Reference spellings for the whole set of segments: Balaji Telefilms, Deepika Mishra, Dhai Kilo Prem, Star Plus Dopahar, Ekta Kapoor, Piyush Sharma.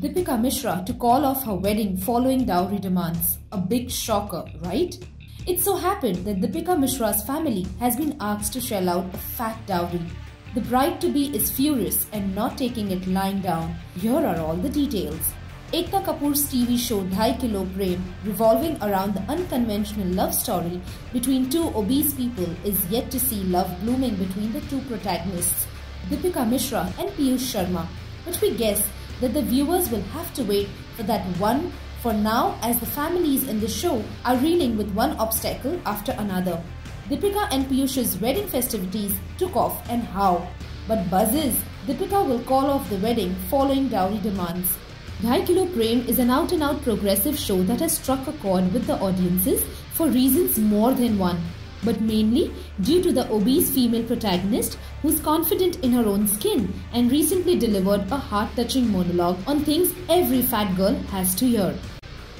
Deepika Mishra to call off her wedding following dowry demands. A big shocker, right? It so happened that Deepika Mishra's family has been asked to shell out a fat dowry. The bride-to-be is furious and not taking it lying down. Here are all the details. Ekta Kapoor's TV show Dhai Kilo Prem, revolving around the unconventional love story between two obese people, is yet to see love blooming between the two protagonists, Deepika Mishra and Piyush Sharma. But we guess that the viewers will have to wait for that one for now, as the families in the show are reeling with one obstacle after another. Deepika and Piyush's wedding festivities took off, and how. But buzz is, Deepika will call off the wedding following dowry demands. Dhai Kilo Prem is an out-and-out progressive show that has struck a chord with the audiences for reasons more than one, but mainly due to the obese female protagonist who's confident in her own skin and recently delivered a heart-touching monologue on things every fat girl has to hear.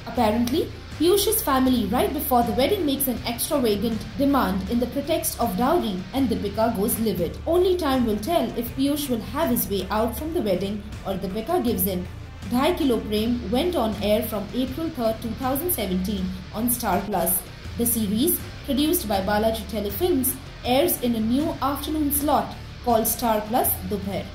Apparently, Piyush's family right before the wedding makes an extravagant demand in the pretext of dowry, and Deepika goes livid. Only time will tell if Piyush will have his way out from the wedding or Deepika gives in. Dhai Kilo Prem went on air from April 3, 2017 on Star Plus. The series, produced by Balaji Telefilms, airs in a new afternoon slot called Star Plus Dopahar.